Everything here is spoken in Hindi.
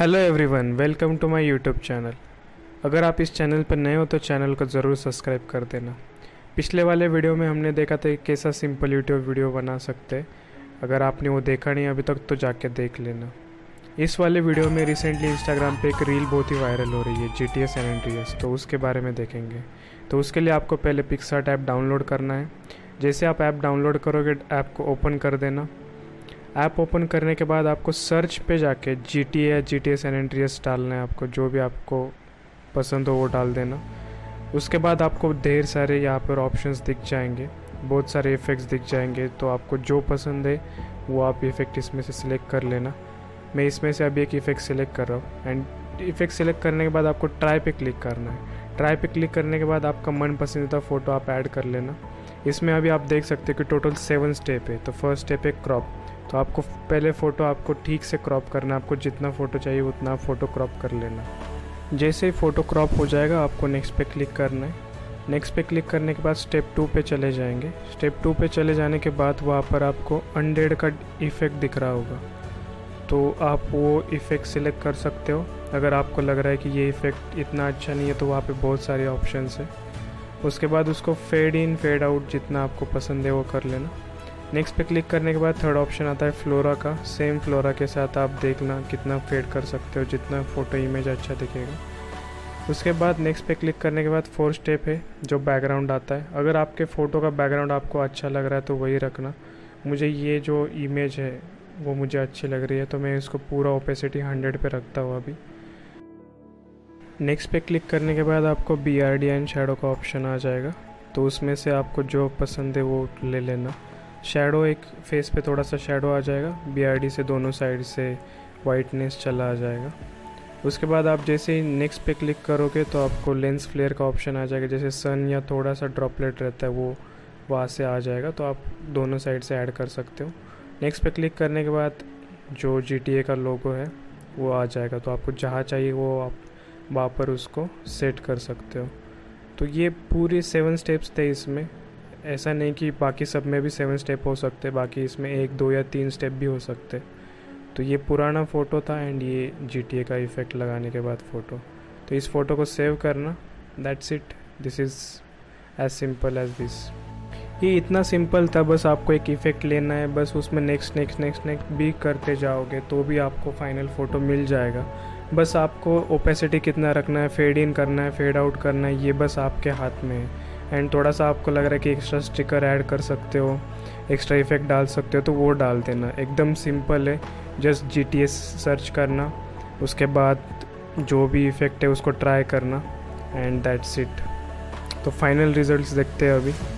Hello everyone, welcome to my YouTube channel. अगर आप इस चैनल पर नए हो तो चैनल को ज़रूर सब्सक्राइब कर देना। पिछले वाले वीडियो में हमने देखा था कैसा सिंपल यूट्यूब वीडियो बना सकते। अगर आपने वो देखा नहीं अभी तक तो जाके देख लेना। इस वाले वीडियो में रिसेंटली इंस्टाग्राम पे एक रील बहुत ही वायरल हो रही है, GTA San Andreas, तो उसके बारे में देखेंगे। तो उसके लिए आपको पहले PicsArt ऐप डाउनलोड करना है। जैसे आप ऐप डाउनलोड करोगे ऐप को ओपन कर देना। ऐप ओपन करने के बाद आपको सर्च पे जाके GTA या GTA San Andreas डालना है। आपको जो भी आपको पसंद हो वो डाल देना। उसके बाद आपको ढेर सारे यहाँ पर ऑप्शंस दिख जाएंगे, बहुत सारे इफ़ेक्ट्स दिख जाएंगे। तो आपको जो पसंद है वो आप इफ़ेक्ट इसमें से सिलेक्ट कर लेना। मैं इसमें से अभी एक इफ़ेक्ट सिलेक्ट कर रहा हूँ। एंड इफ़ेक्ट सिलेक्ट करने के बाद आपको ट्राई पे क्लिक करना है। ट्राई पे क्लिक करने के बाद आपका मन पसंदीदा फ़ोटो आप ऐड कर लेना। इसमें अभी आप देख सकते हो कि टोटल 7 स्टेप है। तो फर्स्ट स्टेप है क्रॉप। तो आपको पहले फ़ोटो आपको ठीक से क्रॉप करना है। आपको जितना फ़ोटो चाहिए उतना फ़ोटो क्रॉप कर लेना। जैसे ही फ़ोटो क्रॉप हो जाएगा आपको नेक्स्ट पे क्लिक करना है। नेक्स्ट पे क्लिक करने के बाद स्टेप 2 पे चले जाएंगे। स्टेप 2 पे चले जाने के बाद वहाँ पर आपको अनडेड का इफ़ेक्ट दिख रहा होगा, तो आप वो इफ़ेक्ट सिलेक्ट कर सकते हो। अगर आपको लग रहा है कि ये इफ़ेक्ट इतना अच्छा नहीं है तो वहाँ पर बहुत सारे ऑप्शन है। उसके बाद उसको फेड इन फेड आउट जितना आपको पसंद है वो कर लेना। नेक्स्ट पे क्लिक करने के बाद थर्ड ऑप्शन आता है फ्लोरा का। सेम फ्लोरा के साथ आप देखना कितना फेड कर सकते हो, जितना फ़ोटो इमेज अच्छा दिखेगा। उसके बाद नेक्स्ट पे क्लिक करने के बाद 4th स्टेप है जो बैकग्राउंड आता है। अगर आपके फ़ोटो का बैकग्राउंड आपको अच्छा लग रहा है तो वही रखना। मुझे ये जो इमेज है वो मुझे अच्छी लग रही है तो मैं इसको पूरा ओपेसिटी 100 पर रखता हूँ अभी। नेक्स्ट पे क्लिक करने के बाद आपको BRD एंड शेडो का ऑप्शन आ जाएगा। तो उसमें से आपको जो पसंद है वो ले लेना। शेडो एक फेस पे थोड़ा सा शेडो आ जाएगा, BRD से दोनों साइड से वाइटनेस चला आ जाएगा। उसके बाद आप जैसे ही नेक्स्ट पे क्लिक करोगे तो आपको लेंस फ्लेयर का ऑप्शन आ जाएगा। जैसे सन या थोड़ा सा ड्रॉपलेट रहता है वो वहाँ से आ जाएगा, तो आप दोनों साइड से ऐड कर सकते हो। नेक्स्ट पे क्लिक करने के बाद जो GTA का लोगो है वो आ जाएगा, तो आपको जहाँ चाहिए वो आप वहाँ पर उसको सेट कर सकते हो। तो ये पूरे 7 स्टेप्स थे इसमें। ऐसा नहीं कि बाकी सब में भी 7 स्टेप हो सकते, बाकी इसमें 1, 2 या 3 स्टेप भी हो सकते। तो ये पुराना फ़ोटो था एंड ये GTA का इफ़ेक्ट लगाने के बाद फ़ोटो। तो इस फ़ोटो को सेव करना। That's it, this is as simple as this. ये इतना सिंपल था, बस आपको एक इफ़ेक्ट लेना है, बस उसमें नेक्स्ट नेक्स्ट नेक्स्ट नेक्स्ट भी करते जाओगे तो भी आपको फाइनल फ़ोटो मिल जाएगा। बस आपको ओपेसिटी कितना रखना है, फेड इन करना है, फेड आउट करना है, ये बस आपके हाथ में है। एंड थोड़ा सा आपको लग रहा है कि एक्स्ट्रा स्टिकर ऐड कर सकते हो, एक्स्ट्रा इफेक्ट डाल सकते हो तो वो डाल देना। एकदम सिंपल है। जस्ट GTA सर्च करना, उसके बाद जो भी इफ़ेक्ट है उसको ट्राई करना एंड दैट्स इट। तो फाइनल रिजल्ट्स देखते हैं अभी।